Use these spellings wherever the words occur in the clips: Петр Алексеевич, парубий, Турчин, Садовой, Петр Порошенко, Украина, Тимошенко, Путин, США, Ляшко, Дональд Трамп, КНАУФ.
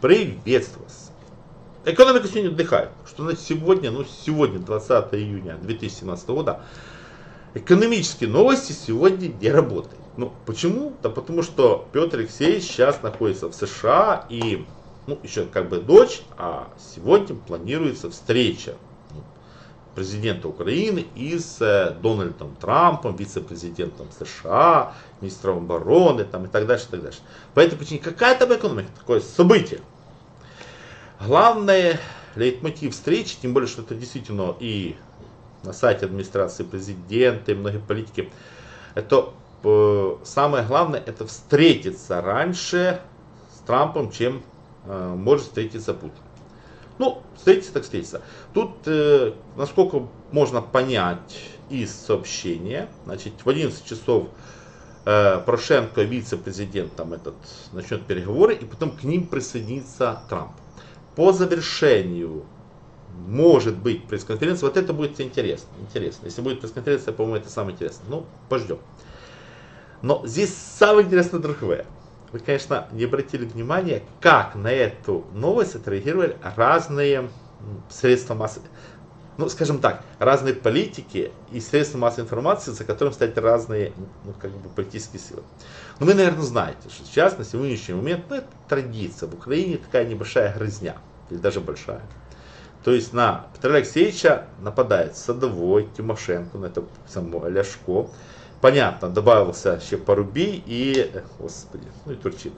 Приветствую вас. Экономика сегодня отдыхает. Что значит сегодня? Ну, сегодня, 20 июня 2017 года. Экономические новости сегодня не работают. Ну, почему? Да потому что Петр Алексеевич сейчас находится в США и, ну, еще как бы дочь, а сегодня планируется встреча президента Украины и с Дональдом Трампом, вице-президентом США, министром обороны там, и так дальше, и так дальше. По этой причине какая там экономика, такое событие. Главное, лейтмотив встречи, тем более, что это действительно и на сайте администрации президента, и многие политики, это самое главное, это встретиться раньше с Трампом, чем может встретиться Путин. Ну, встретиться так встретиться. Тут, насколько можно понять из сообщения, значит, в 11 часов Порошенко, вице-президент, там этот, начнет переговоры, и потом к ним присоединится Трамп. По завершению может быть пресс-конференция. Вот это будет интересно. Если будет пресс-конференция, по-моему, это самое интересное. Ну, пождем. Но здесь самое интересное другое. Вы, конечно, не обратили внимания, как на эту новость отреагировали разные средства массовой, ну, скажем так, разные политики и средства массовой информации, за которым стоят разные, ну, как бы, политические силы. Но вы, наверное, знаете, что сейчас, на сегодняшний момент, ну, это традиция в Украине, такая небольшая грызня, или даже большая. То есть на Петра Алексеевича нападает Садовой, Тимошенко, на это само Ляшко. Понятно, добавился еще Парубий и, господи, ну и Турчин.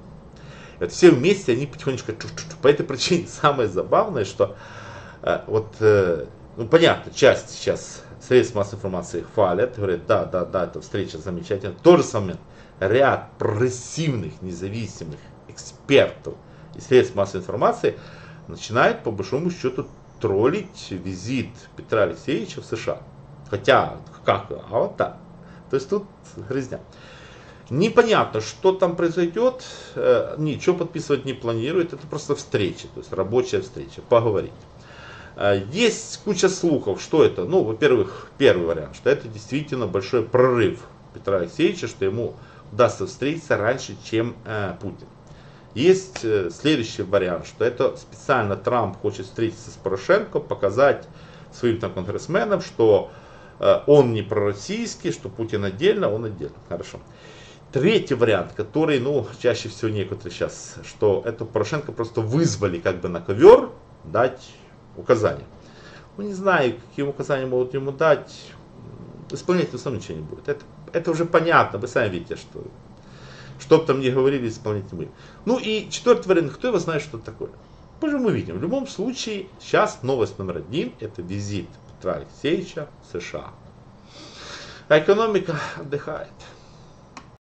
Вот все вместе они потихонечку чух-чух-чух. По этой причине самое забавное, что ну понятно, часть сейчас средств массовой информации хвалят, говорят, да, эта встреча замечательная. В тот же момент ряд прогрессивных, независимых экспертов и средств массовой информации начинает по большому счету троллить визит Петра Алексеевича в США. Хотя, как, а вот так. То есть тут грязня. Непонятно, что там произойдет, ничего подписывать не планирует, это просто встреча, то есть рабочая встреча, поговорить. Есть куча слухов, что это, ну, во-первых, первый вариант, что это действительно большой прорыв Петра Алексеевича, что ему удастся встретиться раньше, чем Путин. Есть следующий вариант, что это специально Трамп хочет встретиться с Порошенко, показать своим там конгрессменам, что он не пророссийский, что Путин отдельно, он отдельно. Хорошо. Третий вариант, который, ну, чаще всего некоторые сейчас, что это Порошенко просто вызвали как бы на ковер дать указания. Ну, не знаю, какие указания могут ему дать. Исполнять он сам ничего не будет. Это уже понятно, вы сами видите, что бы там ни говорили, исполнять мы. Ну и четвертый вариант, кто его знает, что это такое. Позже мы видим. В любом случае, сейчас новость номер один, это визит Петра Алексеевича в США. А экономика отдыхает.